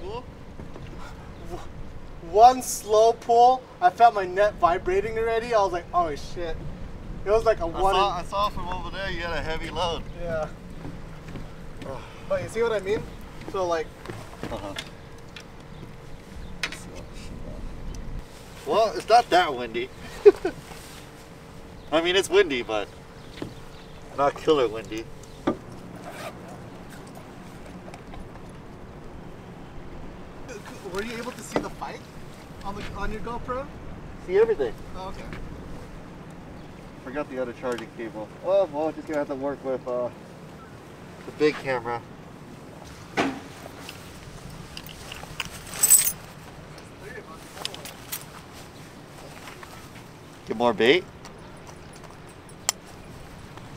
school? One slow pull, I felt my net vibrating already. I was like, oh shit. It was like a one. I saw from over there you had a heavy load. Yeah. Oh. But you see what I mean? So like. Uh-huh. Well, it's not that windy. I mean, it's windy, but not killer windy. Were you able to see the fight on your GoPro? See everything. Oh, okay. Forgot the other charging cable. Oh well, just gonna have to work with the big camera. Get more bait?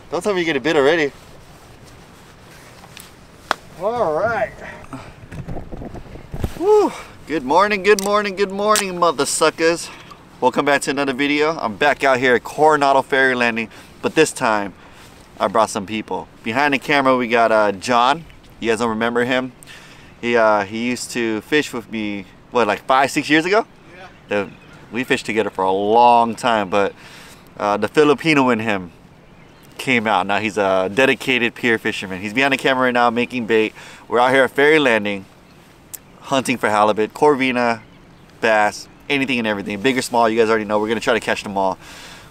Don't tell me you get a bit already. All right. Woo. Good morning, good morning, good morning, mother suckers. Welcome back to another video. I'm back out here at Coronado Ferry Landing, but this time I brought some people. Behind the camera we got John. You guys don't remember him? He used to fish with me, what, like 5-6 years ago? Yeah. We fished together for a long time, but the Filipino in him came out. Now he's a dedicated pier fisherman. He's behind the camera right now making bait. We're out here at Ferry Landing hunting for halibut, corvina, bass, anything and everything. Big or small, you guys already know. We're going to try to catch them all.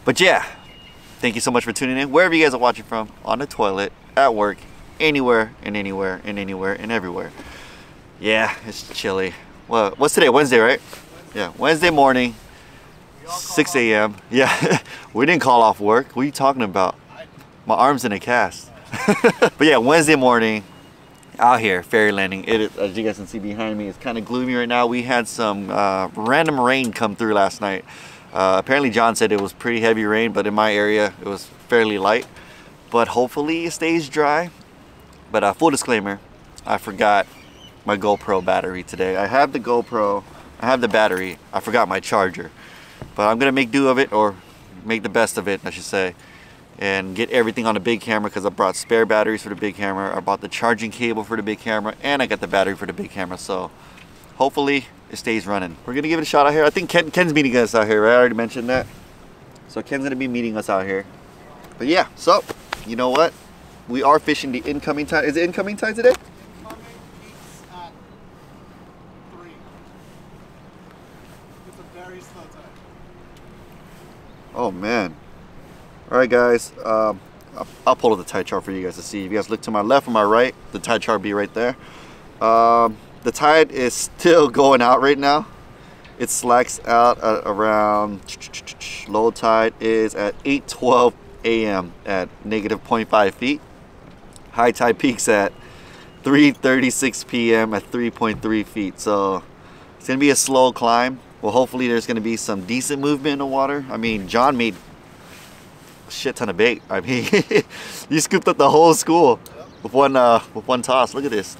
But yeah, thank you so much for tuning in. Wherever you guys are watching from, on the toilet, at work, anywhere and anywhere and anywhere and everywhere. Yeah, it's chilly. Well, what's today? Wednesday, right? Wednesday. Yeah, Wednesday morning. 6 a.m. Yeah, we didn't call off work. What are you talking about? My arm's in a cast. But yeah, Wednesday morning out here, Ferry Landing. It is, as you guys can see behind me, it's kind of gloomy right now. We had some random rain come through last night. Apparently John said it was pretty heavy rain, but in my area it was fairly light. But hopefully it stays dry. But full disclaimer, I forgot my GoPro battery today. I have the GoPro, I have the battery, I forgot my charger. But I'm gonna make do of it, or make the best of it, I should say, and get everything on the big camera, because I brought spare batteries for the big camera, I bought the charging cable for the big camera, and I got the battery for the big camera, so hopefully it stays running. We're gonna give it a shot out here. I think Ken's meeting us out here, right? I already mentioned that. So Ken's gonna be meeting us out here. But yeah, so, you know what? We are fishing the incoming tide. Is it incoming tide today? Incoming peaks at 3. It's a very slow tide. Oh man. All right guys, I'll pull up the tide chart for you guys to see. If you guys look to my left or my right, the tide chart will be right there. The tide is still going out right now. It slacks out at around, low tide is at 8:12 a.m. at -0.5 feet. High tide peaks at 3:36 p.m. at 3.3 feet. So it's gonna be a slow climb. Well, hopefully there's gonna be some decent movement in the water. I mean, John made a shit ton of bait. I mean, you scooped up the whole school with one toss. Look at this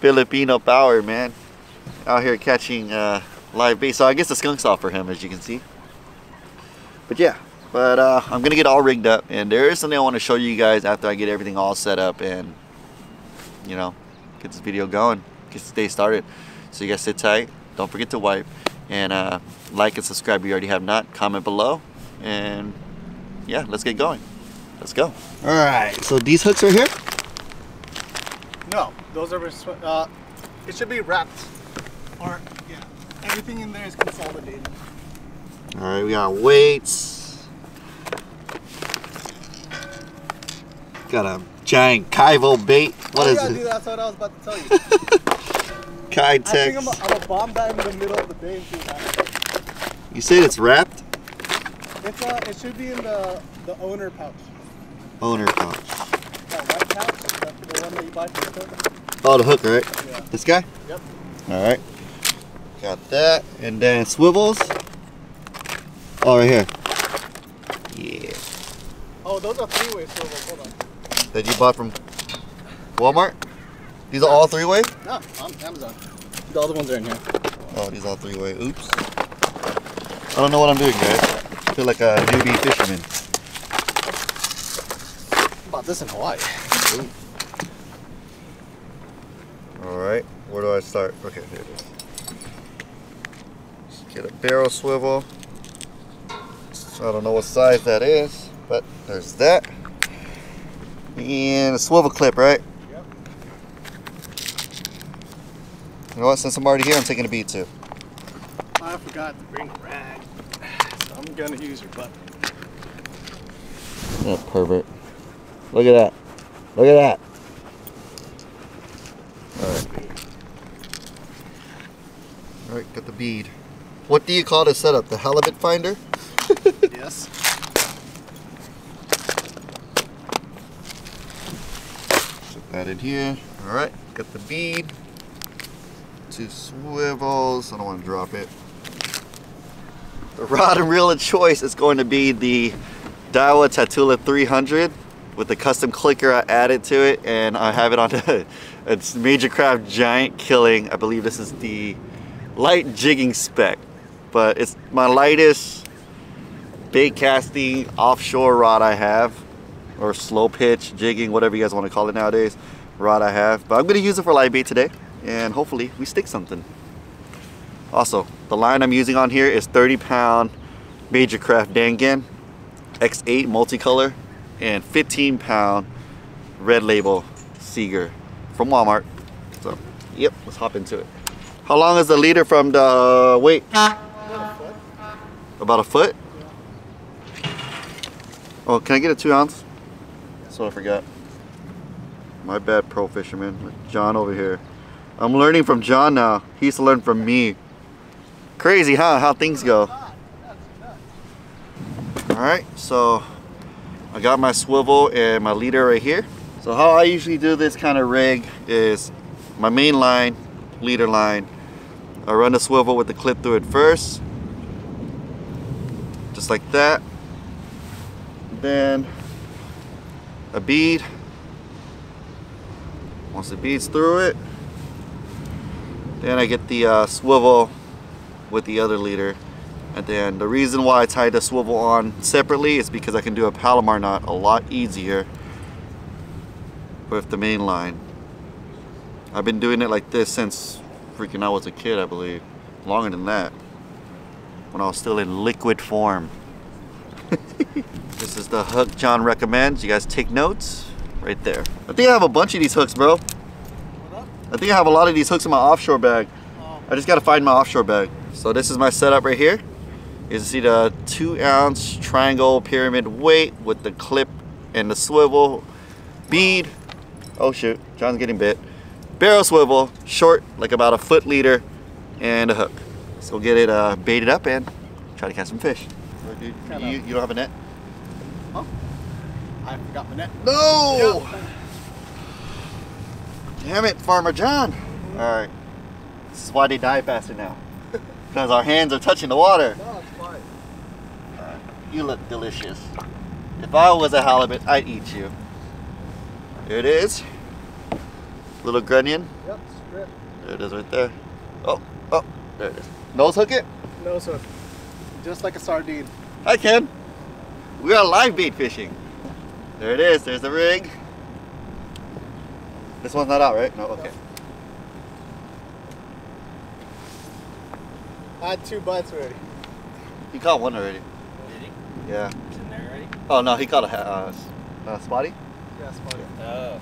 Filipino power, man, out here catching live bait. So I guess the skunk's off for him, as you can see. But yeah, but I'm gonna get all rigged up, and there is something I want to show you guys after I get everything all set up and, you know, get this video going, get this day started. So you guys sit tight, don't forget to wipe, and like and subscribe if you already have not. Comment below, and yeah, let's get going. Let's go. All right, so these hooks are here? No, those are, it should be wrapped, or yeah, everything in there is consolidated. All right, we got weights, got a giant Kaivo bait. What is it? Dude, that's what I was about to tell you. Keitech. I think I'm a bomb that in the middle of the day. You said it's wrapped? It's it should be in the owner pouch. Owner pouch. That white pouch, the one that you buy for the hook. Oh, the hook, right? Yeah. This guy? Yep. All right. Got that, and then swivels. Oh, right here. Yeah. Oh, those are three-way swivels. Hold on. That you bought from Walmart? These are all three-way? No, on Amazon. The other ones are in here. Oh, these are all three-way. Oops. I don't know what I'm doing, guys. I feel like a newbie fisherman. I bought this in Hawaii. Ooh. All right. Where do I start? Okay, here it is. Just get a barrel swivel. I don't know what size that is, but there's that. And a swivel clip, right? Yep. You know what? Since I'm already here, I'm taking a bead too. I forgot to bring a rag, so I'm gonna use your butt. Oh, pervert. Look at that. Look at that. Alright, got the bead. What do you call this setup? The halibut finder? Yes. Put that in here. Alright, got the bead. Two swivels. I don't want to drop it. The rod and reel of choice is going to be the Daiwa Tatula 300 with the custom clicker I added to it, and I have it on the it's Major Craft Giant Killing. I believe this is the light jigging spec, but it's my lightest bait casting offshore rod I have, or slow pitch jigging, whatever you guys want to call it nowadays, rod I have. But I'm going to use it for live bait today, and hopefully we stick something. Also, the line I'm using on here is 30-pound Major Craft Dangan X8 multicolor and 15-pound Red Label Seeger from Walmart. So, yep, let's hop into it. How long is the leader from the weight? About a foot? Oh, can I get a 2 ounce? That's what I forgot. My bad, pro fisherman. With John over here. I'm learning from John now. He used to learn from me. Crazy, huh? How things go. Alright, so I got my swivel and my leader right here. So how I usually do this kind of rig is my main line, leader line. I run a swivel with the clip through it first, just like that, then a bead. Once the bead's through it, then I get the swivel with the other leader. And then the reason why I tied the swivel on separately is because I can do a Palomar knot a lot easier with the main line. I've been doing it like this since freaking I was a kid, I believe. Longer than that. When I was still in liquid form. This is the hook John recommends. You guys take notes right there. I think I have a bunch of these hooks, bro. What up? I think I have a lot of these hooks in my offshore bag. Oh. I just gotta find my offshore bag. So this is my setup right here. You can see the 2 ounce triangle pyramid weight with the clip and the swivel, bead. Oh shoot, John's getting bit. Barrel swivel, short, like about a foot leader, and a hook. So we'll get it baited up and try to catch some fish. Dude, you don't have a net? Huh? I forgot my net. No! Damn it, Farmer John. All right, this is why they die faster now. Because our hands are touching the water. No, it's fine. You look delicious. If I was a halibut, I'd eat you. There it is. Little grunion. Yep, strip. There it is right there. Oh, oh, there it is. Nose hook it? Nose hook. Just like a sardine. I can. We are live bait fishing. There it is. There's the rig. This one's not out, right? No, okay. No. I had 2 bites already. He caught one already. Did he? Yeah. It's in there already? Oh no, he caught a spotty? Yeah, spotty. Oh.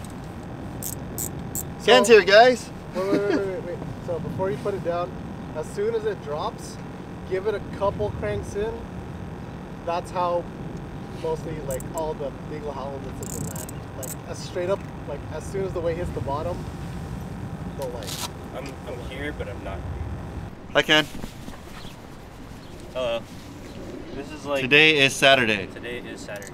Ken's here, guys. Wait. So before you put it down, as soon as it drops, give it a couple cranks in. That's how mostly like all the legal halibut is in that. Like as straight up, like as soon as the weight hits the bottom, they'll like. I'm here, but I'm not. Hi, Ken. Hello. This is like... Today is Saturday. Today is Saturday.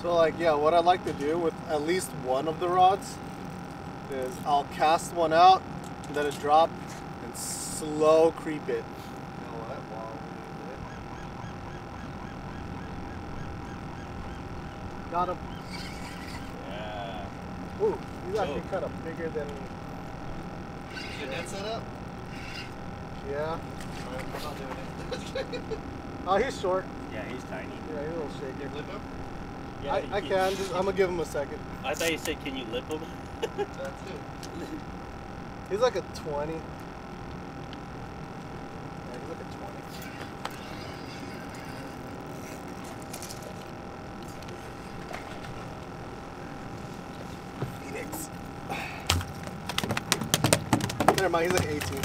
So like, yeah, what I like to do with at least one of the rods is I'll cast one out, let it drop, and slow creep it. Got him. Yeah. Ooh, he's actually kind of bigger than... Is your net set up? Yeah. I'm not doing it. Oh, he's short. Yeah, he's tiny. Yeah, he's a little shaky. Can you lip him? Yeah, I can. I'm going to give him a second. I thought you said, can you lip him? That's it. He's like a 20. Yeah, he's like a 20. Phoenix. Never mind, he's like 18.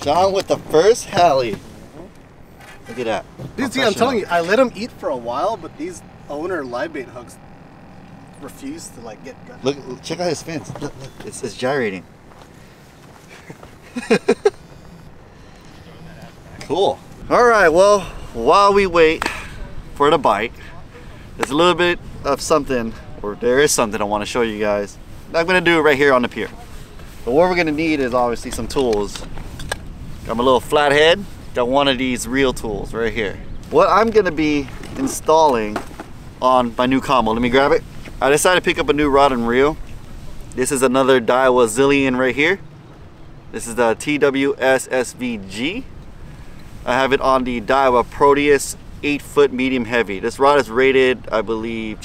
John with the first heli. Mm-hmm. Look at that. Dude, see, I'm telling you, I let him eat for a while, but these owner live bait hooks refuse to like get gutted. Look, check out his fins. Look, look, it's gyrating. Cool. Alright, well, while we wait for the bite, there's a little bit of something, or there is something I want to show you guys. I'm going to do it right here on the pier. But what we're going to need is obviously some tools. Got my little flathead, got one of these reel tools right here. What I'm going to be installing on my new combo, let me grab it. I decided to pick up a new rod and reel. This is another Daiwa Zillion right here. This is the TWSSVG. I have it on the Daiwa Proteus 8-foot medium heavy. This rod is rated, I believe,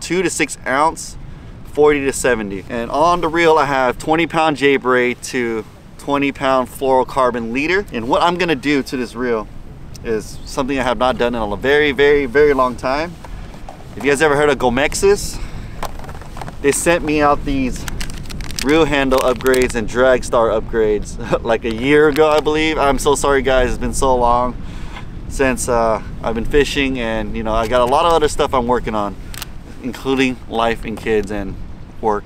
2 to 6 ounce, 40 to 70. And on the reel, I have 20-pound J Braid to 20-pound fluorocarbon leader. And what I'm gonna do to this reel is something I have not done in a very, very, very long time. If you guys ever heard of Gomexus, they sent me out these reel handle upgrades and drag star upgrades like a year ago, I believe. I'm so sorry guys, it's been so long since I've been fishing, and you know, I got a lot of other stuff I'm working on, including life and kids and work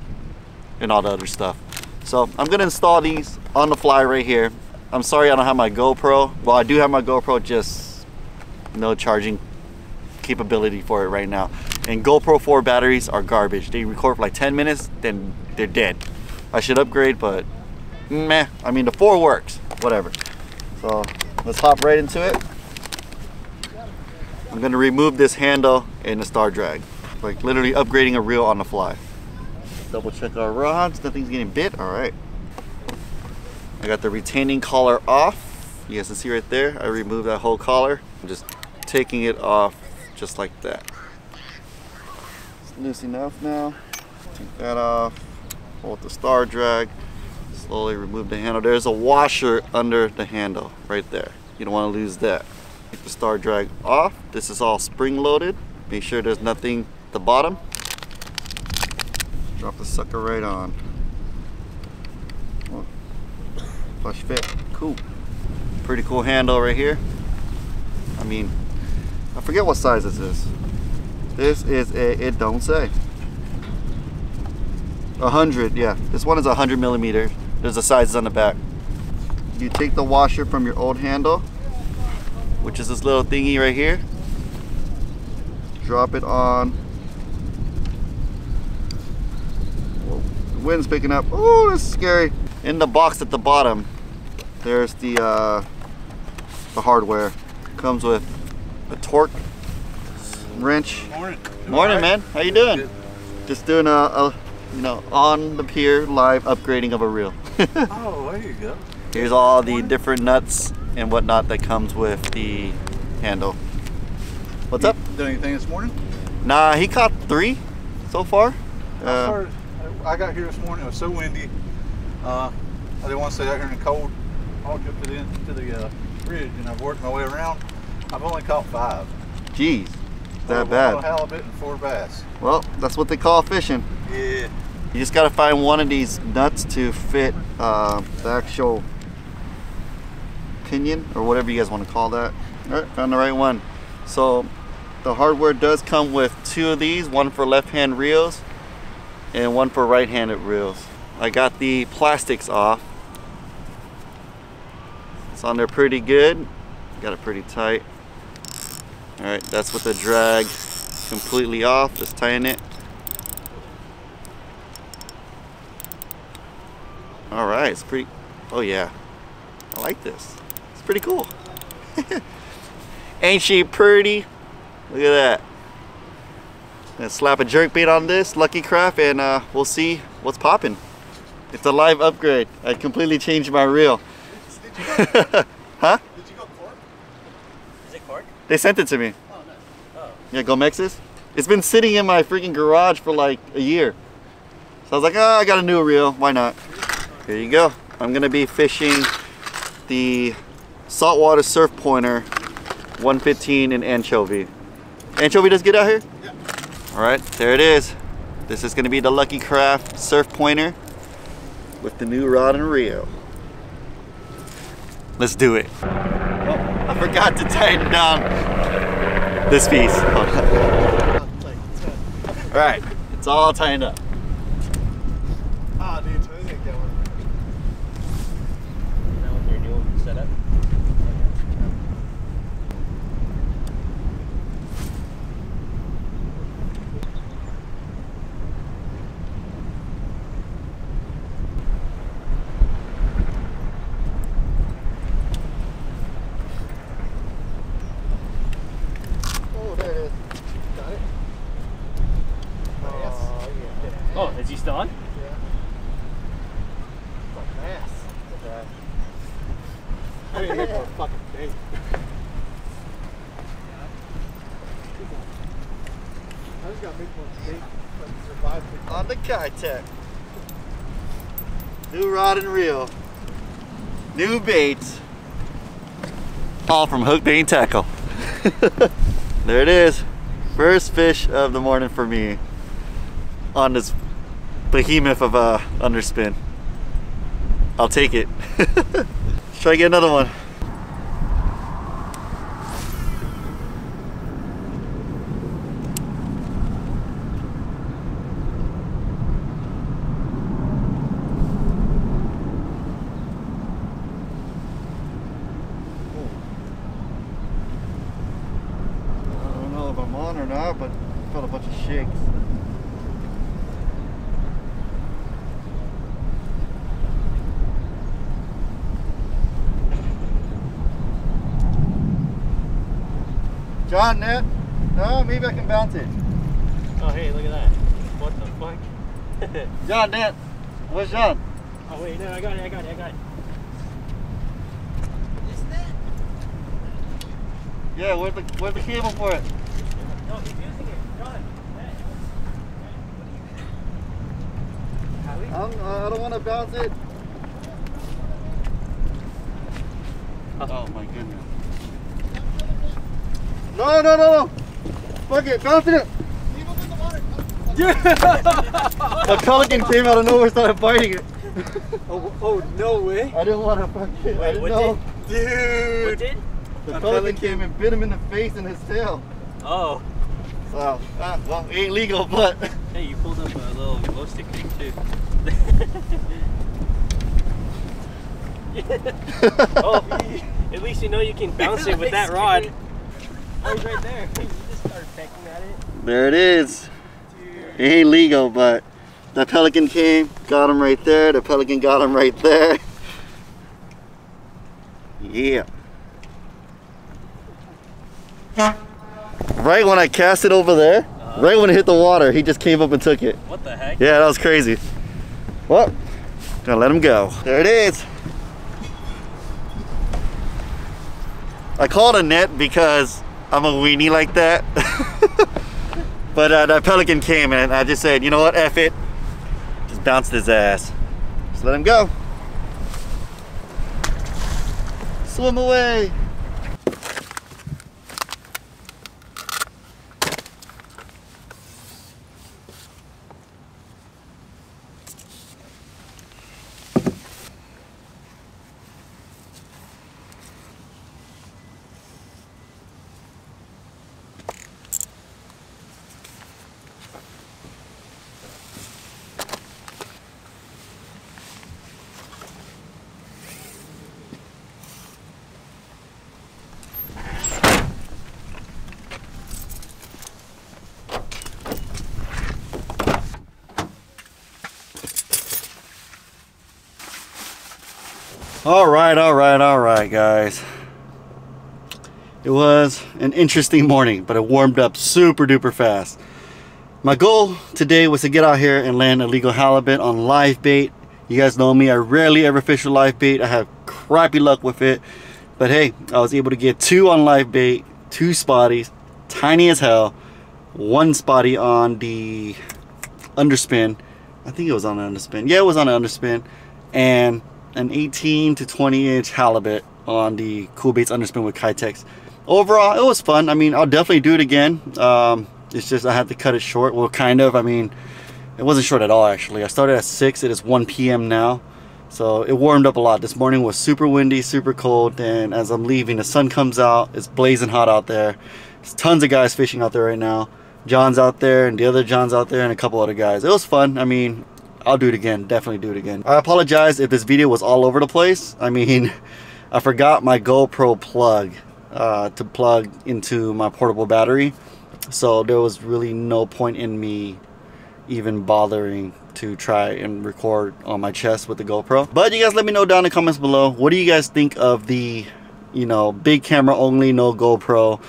and all the other stuff. So I'm gonna install these on the fly right here. I'm sorry I don't have my GoPro. Well, I do have my GoPro, just no charging capability for it right now. And GoPro 4 batteries are garbage. They record for like 10 minutes, then they're dead. I should upgrade, but meh. I mean, the 4 works, whatever. So let's hop right into it. I'm gonna remove this handle and the star drag. Like literally upgrading a reel on the fly. Double check our rods, nothing's getting bit, all right. I got the retaining collar off. You guys can see right there, I removed that whole collar. I'm just taking it off just like that. It's loose enough now. Take that off. Hold the star drag, slowly remove the handle. There's a washer under the handle right there. You don't want to lose that. Take the star drag off. This is all spring loaded. Make sure there's nothing at the bottom. Drop the sucker right on. Oh. Flush fit, cool. Pretty cool handle right here. I mean, I forget what size this is. This is a, it don't say. 100, yeah. This one is 100 millimeter. There's the sizes on the back. You take the washer from your old handle, which is this little thingy right here. Drop it on. Whoa, the wind's picking up. Oh, this is scary. In the box at the bottom, there's the hardware. Comes with a torque wrench. Morning. Morning, man. How you doing? Good. Just doing a you know, on the pier, live upgrading of a reel. Oh, there you go. Here's all the different nuts and whatnot that comes with the handle. What's up? Did anything this morning? Nah, he caught 3 so far. I got here this morning. It was so windy. I didn't want to stay out here in the cold. I walked up to the bridge and I've worked my way around. I've only caught 5. Jeez, that bad. 1 halibut and 4 bass. Well, that's what they call fishing. Yeah. You just gotta find one of these nuts to fit the actual pinion or whatever you guys want to call that. All right, found the right one. So the hardware does come with 2 of these, one for left-hand reels and one for right-handed reels. I got the plastics off. It's on there pretty good. Got it pretty tight. All right, that's with the drag completely off. Just tighten it. All right, it's pretty, oh yeah, I like this. It's pretty cool. Ain't she pretty? Look at that. Gonna slap a jerkbait on this, Lucky Craft, and we'll see what's popping. It's a live upgrade. I completely changed my reel. Huh? Did you go cork? Is it cork? They sent it to me. Oh, nice. Oh. Yeah, Gomexus. It's been sitting in my freaking garage for like a year. So I was like, oh, I got a new reel, why not? Here you go. I'm gonna be fishing the Saltwater Surf Pointer 115 in anchovy. Anchovy does get out here? Yeah. All right, there it is. This is gonna be the Lucky Craft Surf Pointer with the new rod and reel. Let's do it. Oh, I forgot to tighten down this piece. All right, it's all tightened up. Ah, dude, totally didn't get one. Isn't that what their new setup? On the Keitech. New rod and reel. New bait. All from hook, bait, and tackle. There it is. First fish of the morning for me on this behemoth of a underspin. I'll take it. Let's try to get another one. John, net? No, maybe I can bounce it. Oh, hey, look at that. What the fuck? John, net. Where's John? Oh, wait, no, I got it. Is that? Yeah, where's the cable for it? No, he's using it. John, net. What are you doing? I don't want to bounce it. Oh, my goodness. No. Fuck it, bounce it. Leave him in the water. Yeah! A pelican came out of nowhere and started biting it. Oh, no way. I didn't want to fuck it. Wait, what know. Did? Dude. What did? The pelican came and bit him in the face and his tail. Oh. Wow. Well, it ain't legal, but. Hey, you pulled up a little glow stick thing, too. Oh, at least you know you can bounce it with that rod. Oh, he's right there. You just started pecking at it. There it is. Dude. It ain't legal, but the pelican came, got him right there. The pelican got him right there. Yeah. Right when I cast it over there, right when it hit the water, he just came up and took it. What the heck? Yeah, that was crazy. Well, gotta let him go. There it is. I call it a net because I'm a weenie like that. But that pelican came and I just said, you know what, F it. Just bounced his ass. Just let him go. Swim away. All right, guys. It was an interesting morning, but it warmed up super duper fast. My goal today was to get out here and land illegal halibut on live bait. You guys know me, I rarely ever fish with live bait. I have crappy luck with it. But hey, I was able to get two on live bait, two spotties, tiny as hell. One spotty on the underspin I think it was on an underspin. Yeah, it was on an underspin. And an 18 to 20 inch halibut on the Coolbaits underspin with Keitech. Overall, it was fun. I mean, I'll definitely do it again. It's just I had to cut it short. Well, kind of. I mean, it wasn't short at all, actually. I started at 6. It is 1 p.m. now. So it warmed up a lot. This morning was super windy, super cold. And as I'm leaving, the sun comes out. It's blazing hot out there. There's tons of guys fishing out there right now. John's out there, and the other John's out there, and a couple other guys. It was fun. I mean, I'll do it again. Definitely do it again. I apologize if this video was all over the place. I mean, I forgot my GoPro plug to plug into my portable battery. So there was really no point in me even bothering to try and record on my chest with the GoPro. But you guys let me know down in the comments below. What do you guys think of the, you know, big camera only, no GoPro,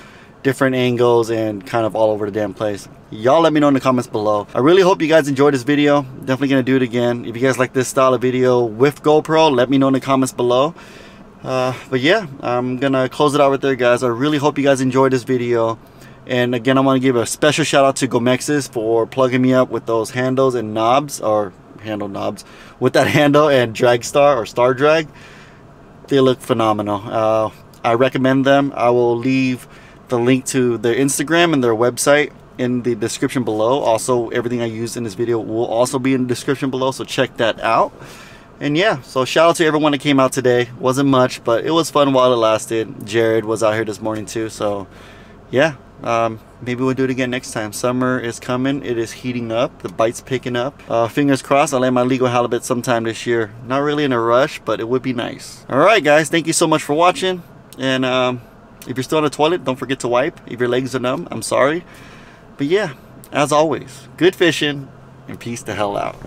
different angles, and kind of all over the damn place? Y'all let me know in the comments below. I really hope you guys enjoyed this video. Definitely gonna do it again. If you guys like this style of video with GoPro, let me know in the comments below. But yeah, I'm gonna close it out right there, guys. I really hope you guys enjoyed this video. And again, I want to give a special shout out to Gomexus for plugging me up with those handles and knobs, or handle knobs, with that handle and drag star or star drag. They look phenomenal. I recommend them. I will leave the link to their Instagram and their website in the description below. Also, everything I used in this video will also be in the description below, so check that out. And yeah, so shout out to everyone that came out today. Wasn't much, but it was fun while it lasted. Jared was out here this morning too, so yeah. Maybe we'll do it again next time. Summer is coming. It is heating up. The bite's picking up. Fingers crossed I'll land my legal halibut sometime this year. Not really in a rush, but it would be nice. Alright guys, thank you so much for watching. And if you're still on the toilet, don't forget to wipe. If your legs are numb, I'm sorry. But yeah, as always, good fishing and peace the hell out.